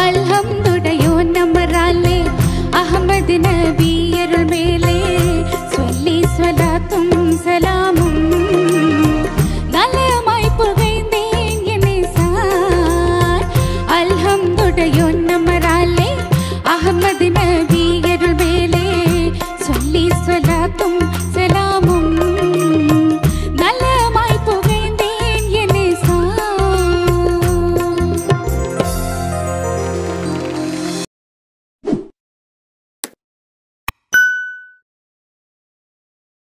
अल्हम्दुडयोनमराले अहमद नबी अरुल बेले सल्ली सलातुम सलाम।